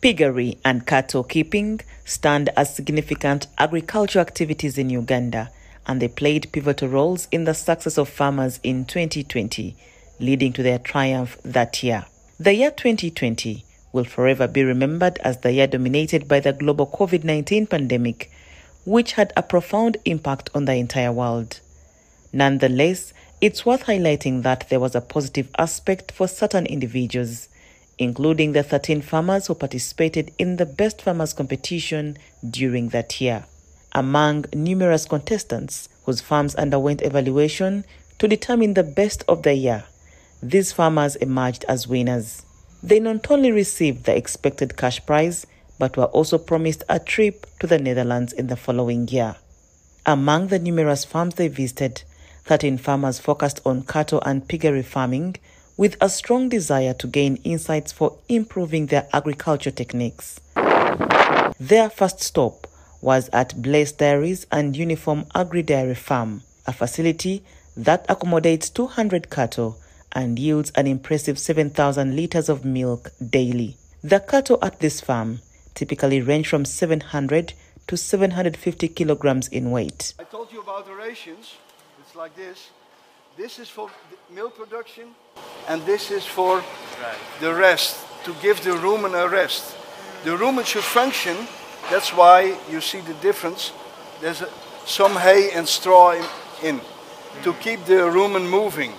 Piggery and cattle keeping stand as significant agricultural activities in Uganda, and they played pivotal roles in the success of farmers in 2020, leading to their triumph that year. The year 2020 will forever be remembered as the year dominated by the global COVID-19 pandemic, which had a profound impact on the entire world. Nonetheless, it's worth highlighting that there was a positive aspect for certain individuals, including the 13 farmers who participated in the Best Farmers competition during that year. Among numerous contestants whose farms underwent evaluation to determine the best of the year, these farmers emerged as winners. They not only received the expected cash prize, but were also promised a trip to the Netherlands in the following year. Among the numerous farms they visited, 13 farmers focused on cattle and piggery farming, with a strong desire to gain insights for improving their agriculture techniques. Their first stop was at Blaise Dairies and Uniform Agri Dairy Farm, a facility that accommodates 200 cattle and yields an impressive 7,000 liters of milk daily. The cattle at this farm typically range from 700 to 750 kilograms in weight. I told you about the rations. It's like this. This is for milk production, and this is for the rest, to give the rumen a rest. The rumen should function, that's why you see the difference. There's some hay and straw in to keep the rumen moving,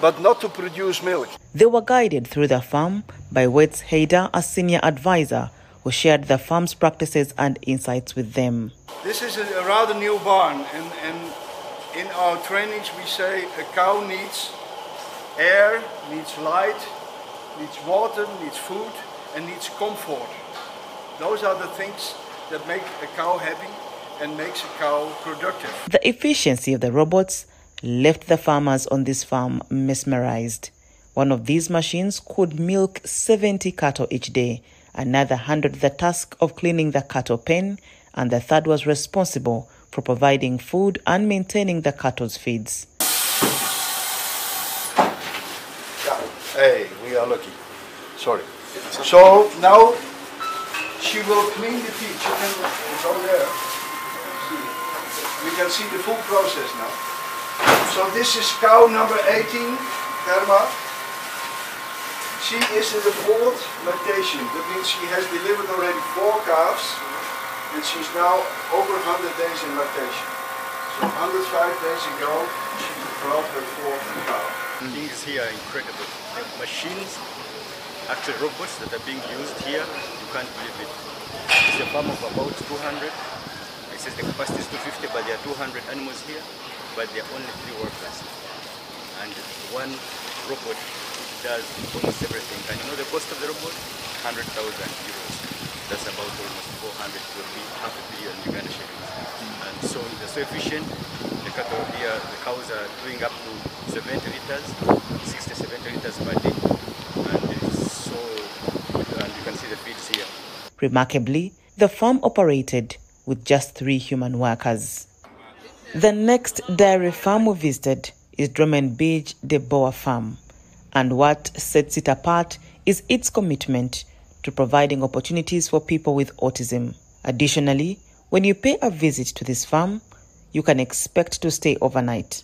but not to produce milk. They were guided through the farm by Wetz Hader, a senior advisor, who shared the farm's practices and insights with them. This is a rather new barn, and in our trainings we say a cow needs air, needs light, needs water, needs food and needs comfort. Those are the things that make a cow happy and makes a cow productive. The efficiency of the robots left the farmers on this farm mesmerized. One of these machines could milk 70 cattle each day, another 100 the task of cleaning the cattle pen, and the third was responsible for providing food and maintaining the cattle's feeds. Hey, we are lucky. Sorry. So now she will clean the feed. She can go there. We can see the full process now. So this is cow number 18, Therma. She is in the fourth lactation. That means she has delivered already 4 calves. And she's now over 100 days in lactation. So 105 days ago, she brought her 4th cow. Things here are incredible. The machines, actually robots that are being used here, you can't believe it. It's a farm of about 200. It says the capacity is 250, but there are 200 animals here, but there are only 3 workers. And one robot does almost everything. And you know the cost of the robot? 100,000 euros. That's about almost 400 to half a billion Uganda shillings. And so they're so efficient. The cattle here, the cows are doing up to 70 liters, 60 to 70 liters per day. And it's so good, and you can see the fields here. Remarkably, the farm operated with just 3 human workers. The next dairy farm we visited is Drummond Beach de Boer farm. And what sets it apart is its commitment to providing opportunities for people with autism. Additionally, when you pay a visit to this farm, you can expect to stay overnight.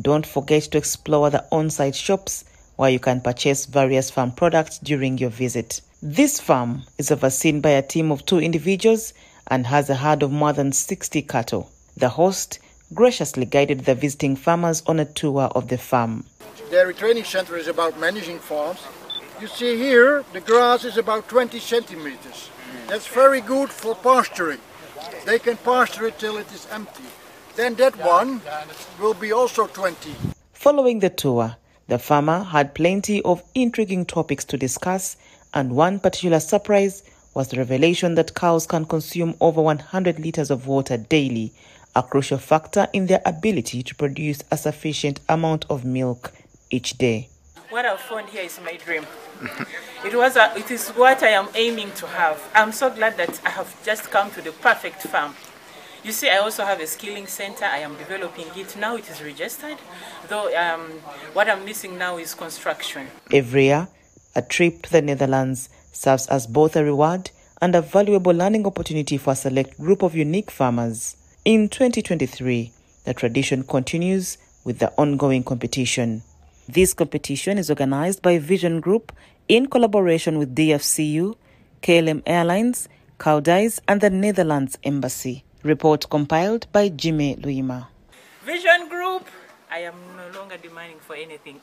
Don't forget to explore the on-site shops where you can purchase various farm products during your visit. This farm is overseen by a team of 2 individuals and has a herd of more than 60 cattle. The host graciously guided the visiting farmers on a tour of the farm. Dairy Training Center is about managing farms. You see here, the grass is about 20 centimeters. That's very good for pasturing. They can pasture it till it is empty. Then that one will be also 20. Following the tour, the farmer had plenty of intriguing topics to discuss, and one particular surprise was the revelation that cows can consume over 100 liters of water daily, a crucial factor in their ability to produce a sufficient amount of milk each day. What I've found here is my dream. It is what I am aiming to have. I'm so glad that I have just come to the perfect farm. You see, I also have a skilling center. I am developing it. Now it is registered, though what I'm missing now is construction. Every year, a trip to the Netherlands serves as both a reward and a valuable learning opportunity for a select group of unique farmers. In 2023, the tradition continues with the ongoing competition. This competition is organized by Vision Group in collaboration with DFCU, KLM Airlines, Kaudaise and the Netherlands Embassy. Report compiled by Jimmy Luima. Vision Group, I am no longer demanding for anything.